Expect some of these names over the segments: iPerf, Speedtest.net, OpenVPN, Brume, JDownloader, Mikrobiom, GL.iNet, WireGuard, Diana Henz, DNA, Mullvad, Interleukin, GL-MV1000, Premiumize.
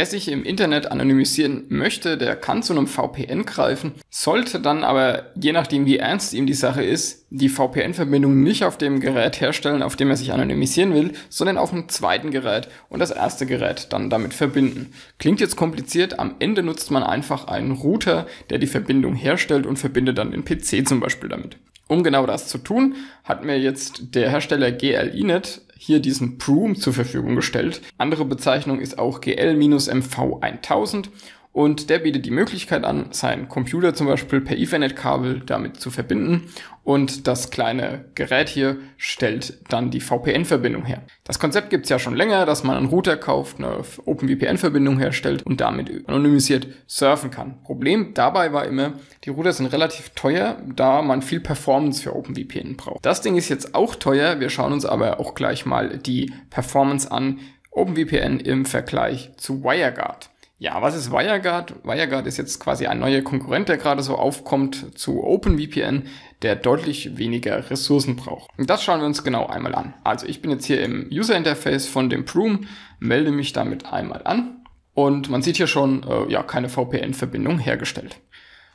Wer sich im Internet anonymisieren möchte, der kann zu einem VPN greifen, sollte dann aber, je nachdem wie ernst ihm die Sache ist, die VPN-Verbindung nicht auf dem Gerät herstellen, auf dem er sich anonymisieren will, sondern auf dem zweiten Gerät und das erste Gerät dann damit verbinden. Klingt jetzt kompliziert, am Ende nutzt man einfach einen Router, der die Verbindung herstellt und verbindet dann den PC zum Beispiel damit. Um genau das zu tun, hat mir jetzt der Hersteller GL.iNet hier diesen Brume zur Verfügung gestellt. Andere Bezeichnung ist auch GL-MV1000 und der bietet die Möglichkeit an, seinen Computer zum Beispiel per Ethernet-Kabel damit zu verbinden und das kleine Gerät hier stellt dann die VPN-Verbindung her. Das Konzept gibt es ja schon länger, dass man einen Router kauft, eine OpenVPN-Verbindung herstellt und damit anonymisiert surfen kann. Problem dabei war immer, die Router sind relativ teuer, da man viel Performance für OpenVPN braucht. Das Ding ist jetzt auch teuer, wir schauen uns aber auch gleich mal die Performance an, OpenVPN im Vergleich zu WireGuard. Ja, was ist WireGuard? WireGuard ist jetzt quasi ein neuer Konkurrent, der gerade so aufkommt zu OpenVPN, der deutlich weniger Ressourcen braucht. Und das schauen wir uns genau einmal an. Also ich bin jetzt hier im User-Interface von dem Brume, melde mich damit einmal an und man sieht hier schon, ja, keine VPN-Verbindung hergestellt.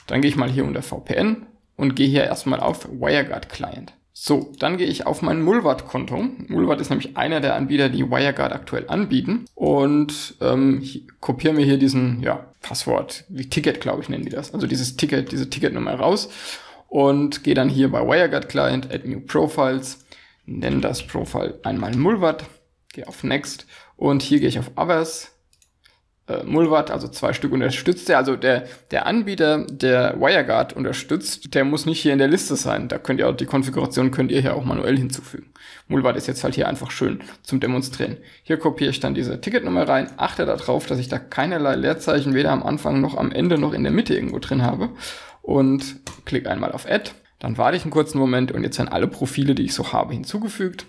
Dann gehe ich mal hier unter VPN und gehe hier erstmal auf WireGuard Client. So, dann gehe ich auf mein Mullvad-Konto. Mullvad ist nämlich einer der Anbieter, die WireGuard aktuell anbieten. Und kopiere mir hier diesen Passwort, wie Ticket, glaube ich, nennen die das. Also dieses Ticket, diese Ticketnummer raus. Und gehe dann hier bei WireGuard Client, Add New Profiles, nenne das Profile einmal Mullvad, gehe auf Next und hier gehe ich auf Others. Mullvad, also 2 Stück unterstützt er, also der Anbieter, der WireGuard unterstützt, der muss nicht hier in der Liste sein, da könnt ihr auch, die Konfiguration könnt ihr hier auch manuell hinzufügen. Mullvad ist jetzt halt hier einfach schön zum Demonstrieren. Hier kopiere ich dann diese Ticketnummer rein, achte darauf, dass ich da keinerlei Leerzeichen weder am Anfang noch am Ende noch in der Mitte irgendwo drin habe und klicke einmal auf Add, dann warte ich einen kurzen Moment und jetzt werden alle Profile, die ich so habe, hinzugefügt.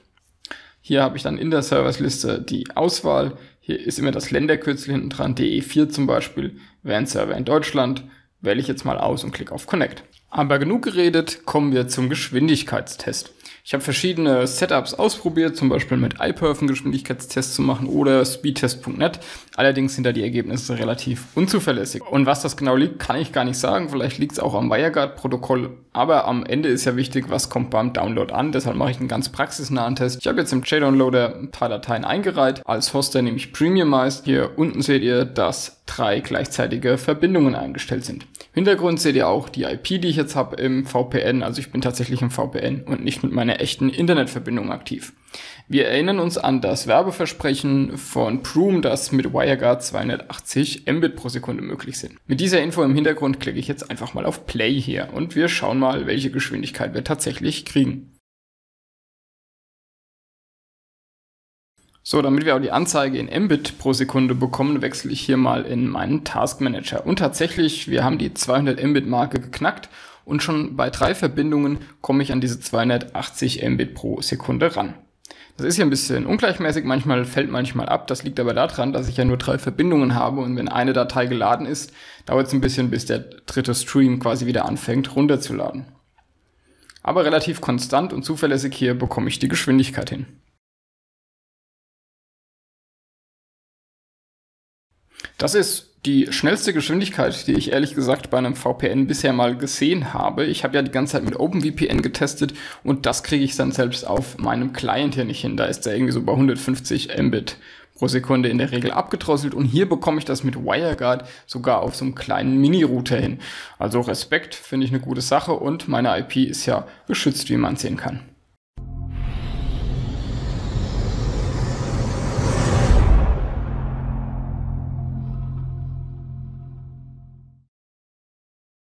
Hier habe ich dann in der Service-Liste die Auswahl. Hier ist immer das Länderkürzel hinten dran, DE4 zum Beispiel, wäre ein Server in Deutschland, wähle ich jetzt mal aus und klicke auf Connect. Aber genug geredet, kommen wir zum Geschwindigkeitstest. Ich habe verschiedene Setups ausprobiert, zum Beispiel mit iPerf einen Geschwindigkeitstest zu machen oder Speedtest.net. Allerdings sind da die Ergebnisse relativ unzuverlässig. Und was das genau liegt, kann ich gar nicht sagen. Vielleicht liegt es auch am WireGuard-Protokoll. Aber am Ende ist ja wichtig, was kommt beim Download an. Deshalb mache ich einen ganz praxisnahen Test. Ich habe jetzt im JDownloader ein paar Dateien eingereiht. Als Hoster nehme ich Premiumize. Hier unten seht ihr, dass 3 gleichzeitige Verbindungen eingestellt sind. Im Hintergrund seht ihr auch die IP, die ich jetzt habe im VPN. Also ich bin tatsächlich im VPN und nicht mit meiner echten Internetverbindung aktiv. Wir erinnern uns an das Werbeversprechen von Brume, dass mit WireGuard 280 Mbit pro Sekunde möglich sind. Mit dieser Info im Hintergrund klicke ich jetzt einfach mal auf Play hier und wir schauen mal, welche Geschwindigkeit wir tatsächlich kriegen. So, damit wir auch die Anzeige in Mbit pro Sekunde bekommen, wechsle ich hier mal in meinen Task Manager. Und tatsächlich, wir haben die 200 Mbit Marke geknackt. Und schon bei 3 Verbindungen komme ich an diese 280 Mbit pro Sekunde ran. Das ist hier ein bisschen ungleichmäßig, manchmal fällt manchmal ab. Das liegt aber daran, dass ich ja nur 3 Verbindungen habe und wenn eine Datei geladen ist, dauert es ein bisschen, bis der dritte Stream quasi wieder anfängt runterzuladen. Aber relativ konstant und zuverlässig hier bekomme ich die Geschwindigkeit hin. Das ist die schnellste Geschwindigkeit, die ich ehrlich gesagt bei einem VPN bisher mal gesehen habe. Ich habe ja die ganze Zeit mit OpenVPN getestet und das kriege ich dann selbst auf meinem Client hier nicht hin. Da ist er irgendwie so bei 150 Mbit pro Sekunde in der Regel abgedrosselt und hier bekomme ich das mit WireGuard sogar auf so einem kleinen Mini-Router hin. Also Respekt, finde ich eine gute Sache und meine IP ist ja geschützt, wie man sehen kann.